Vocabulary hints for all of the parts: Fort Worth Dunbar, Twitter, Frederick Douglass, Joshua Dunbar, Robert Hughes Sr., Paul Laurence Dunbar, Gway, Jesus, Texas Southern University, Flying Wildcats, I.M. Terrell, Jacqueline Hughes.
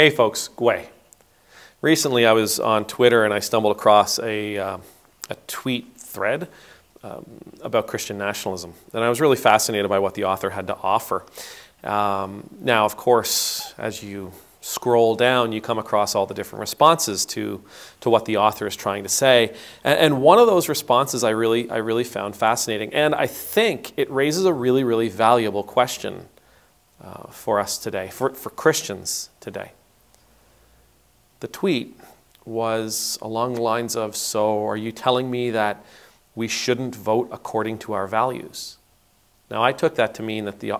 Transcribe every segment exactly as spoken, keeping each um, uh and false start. Hey folks, Gway. Recently I was on Twitter and I stumbled across a, uh, a tweet thread um, about Christian nationalism. And I was really fascinated by what the author had to offer. Um, now, of course, as you scroll down, you come across all the different responses to, to what the author is trying to say. And, and one of those responses I really, I really found fascinating. And I think it raises a really, really valuable question uh, for us today, for, for Christians today. The tweet was along the lines of, so are you telling me that we shouldn't vote according to our values? Now, I took that to mean that the,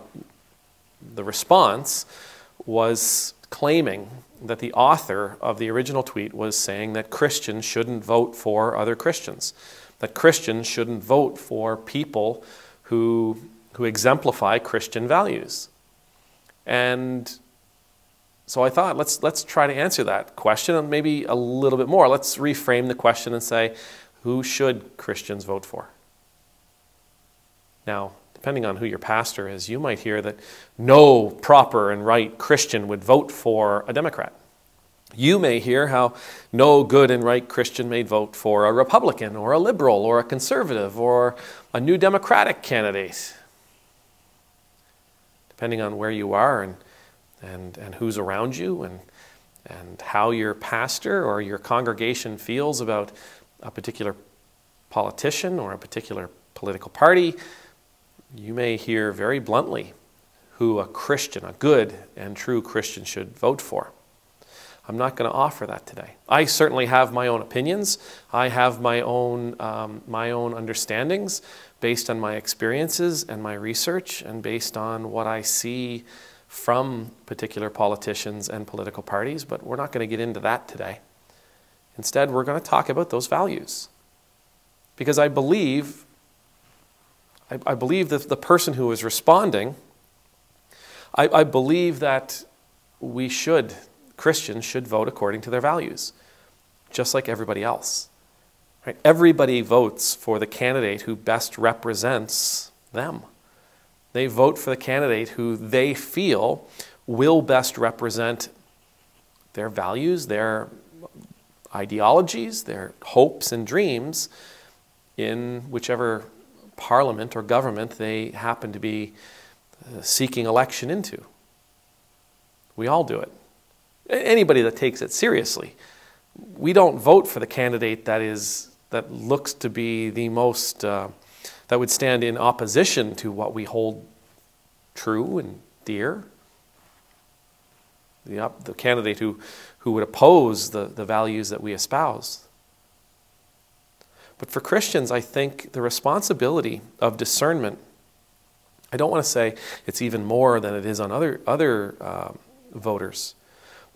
the response was claiming that the author of the original tweet was saying that Christians shouldn't vote for other Christians, that Christians shouldn't vote for people who, who exemplify Christian values. And so I thought, let's, let's try to answer that question and maybe a little bit more. Let's reframe the question and say, who should Christians vote for? Now, depending on who your pastor is, you might hear that no proper and right Christian would vote for a Democrat. You may hear how no good and right Christian may vote for a Republican or a liberal or a conservative or a new Democratic candidate. Depending on where you are and And, and who's around you and, and how your pastor or your congregation feels about a particular politician or a particular political party, you may hear very bluntly who a Christian, a good and true Christian, should vote for. I'm not going to offer that today. I certainly have my own opinions. I have my own, um, my own understandings based on my experiences and my research and based on what I see from particular politicians and political parties, but we're not going to get into that today. Instead, we're going to talk about those values. Because I believe, I, I believe that the person who is responding, I, I believe that we should, Christians should vote according to their values, just like everybody else. Right? Everybody votes for the candidate who best represents them. They vote for the candidate who they feel will best represent their values, their ideologies, their hopes and dreams in whichever parliament or government they happen to be seeking election into. We all do it. Anybody that takes it seriously. We don't vote for the candidate that is, that looks to be the most... Uh, that would stand in opposition to what we hold true and dear. The, op the candidate who, who would oppose the, the values that we espouse. But for Christians, I think the responsibility of discernment, I don't want to say it's even more than it is on other, other uh, voters,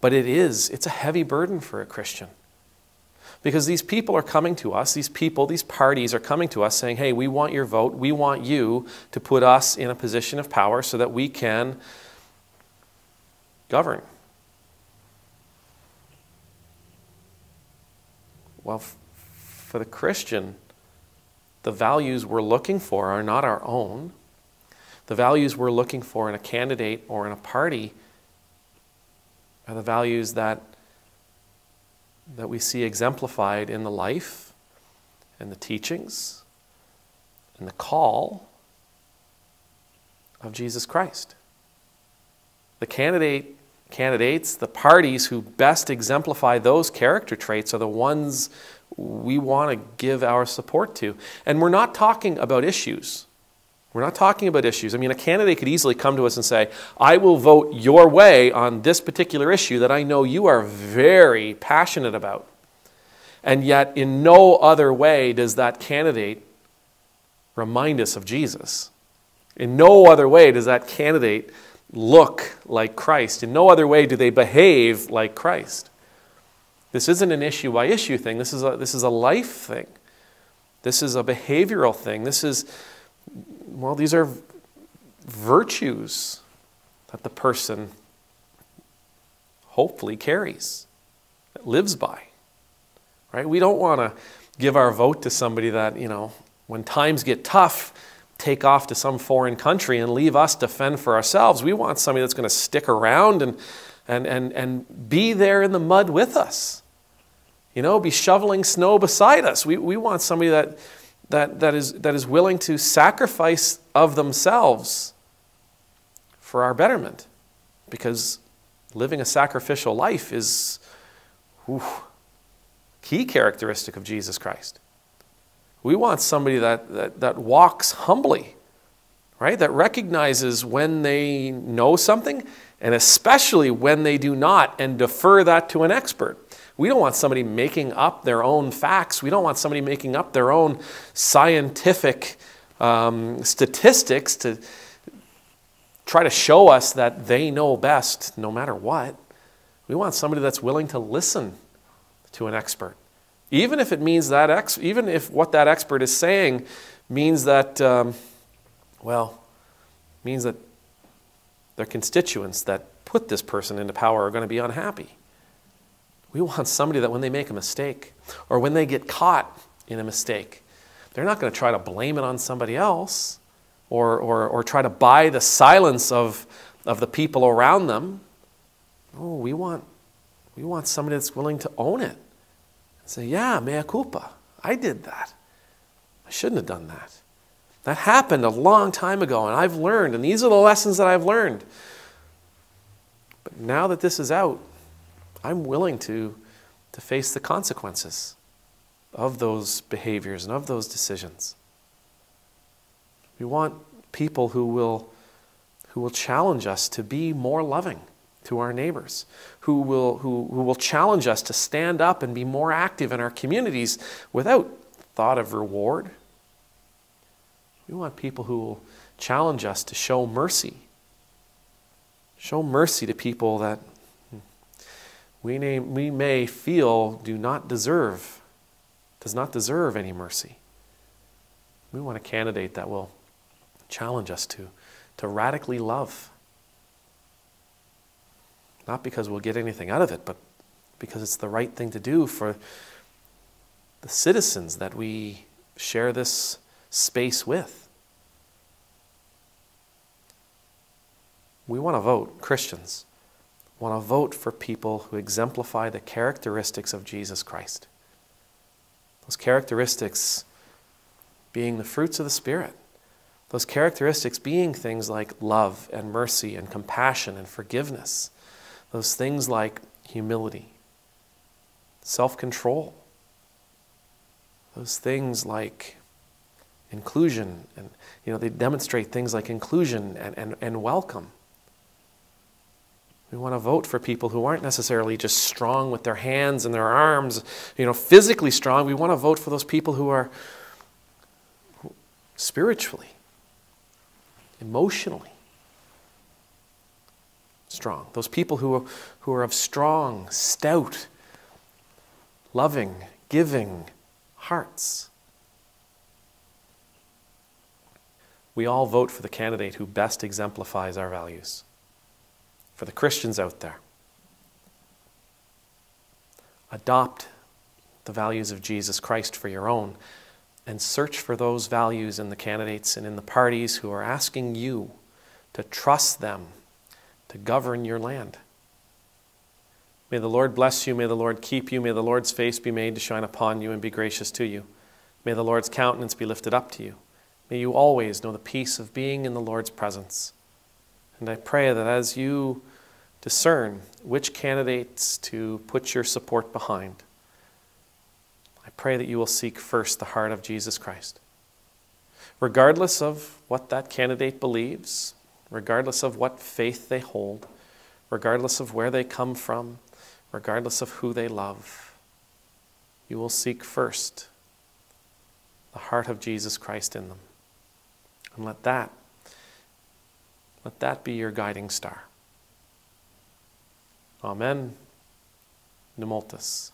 but it is, it's a heavy burden for a Christian. Because these people are coming to us, these people, these parties are coming to us saying, hey, we want your vote, we want you to put us in a position of power so that we can govern. Well, for the Christian, the values we're looking for are not our own. The values we're looking for in a candidate or in a party are the values that that we see exemplified in the life and the teachings and the call of Jesus Christ. The candidate, candidates, the parties who best exemplify those character traits are the ones we want to give our support to. And we're not talking about issues. We're not talking about issues. I mean, a candidate could easily come to us and say, I will vote your way on this particular issue that I know you are very passionate about. And yet, in no other way does that candidate remind us of Jesus. In no other way does that candidate look like Christ. In no other way do they behave like Christ. This isn't an issue-by-issue thing. This is a, this is a life thing. This is a behavioral thing. This is... Well, these are virtues that the person hopefully carries, that lives by, right? We don't want to give our vote to somebody that, you know, when times get tough, take off to some foreign country and leave us to fend for ourselves. We want somebody that's going to stick around and, and, and, and be there in the mud with us. You know, be shoveling snow beside us. We, we want somebody that, that, that, is, that is willing to sacrifice of themselves for our betterment. Because living a sacrificial life is whew, key characteristic of Jesus Christ. We want somebody that, that, that walks humbly, right? That recognizes when they know something, and especially when they do not, and defer that to an expert. We don't want somebody making up their own facts. We don't want somebody making up their own scientific um, statistics to try to show us that they know best no matter what. We want somebody that's willing to listen to an expert. Even if it means that, ex even if what that expert is saying means that, um, well, means that their constituents that put this person into power are going to be unhappy. We want somebody that when they make a mistake or when they get caught in a mistake, they're not going to try to blame it on somebody else or, or, or try to buy the silence of, of the people around them. Oh, we want, we want somebody that's willing to own it. Say, yeah, mea culpa. I did that. I shouldn't have done that. That happened a long time ago, and I've learned, and these are the lessons that I've learned. But now that this is out, I'm willing to, to face the consequences of those behaviors and of those decisions. We want people who will, who will challenge us to be more loving to our neighbors, who will, who, who will challenge us to stand up and be more active in our communities without thought of reward. We want people who will challenge us to show mercy. Show mercy to people that we may, we may feel do not deserve, does not deserve any mercy. We want a candidate that will challenge us to, to radically love. Not because we'll get anything out of it, but because it's the right thing to do for the citizens that we share this space with. We want to vote, Christians want to vote for people who exemplify the characteristics of Jesus Christ. Those characteristics being the fruits of the Spirit. Those characteristics being things like love and mercy and compassion and forgiveness. Those things like humility, self-control, those things like inclusion, and you know, they demonstrate things like inclusion and, and, and welcome. We want to vote for people who aren't necessarily just strong with their hands and their arms, you know, physically strong. We want to vote for those people who are spiritually, emotionally strong. Those people who are, who are of strong, stout, loving, giving hearts. We all vote for the candidate who best exemplifies our values. For the Christians out there, adopt the values of Jesus Christ for your own and search for those values in the candidates and in the parties who are asking you to trust them to govern your land. May the Lord bless you. May the Lord keep you. May the Lord's face be made to shine upon you and be gracious to you. May the Lord's countenance be lifted up to you. May you always know the peace of being in the Lord's presence. And I pray that as you discern which candidates to put your support behind, I pray that you will seek first the heart of Jesus Christ. Regardless of what that candidate believes, regardless of what faith they hold, regardless of where they come from, regardless of who they love, you will seek first the heart of Jesus Christ in them. And let that, let that be your guiding star. Amen. Numultus.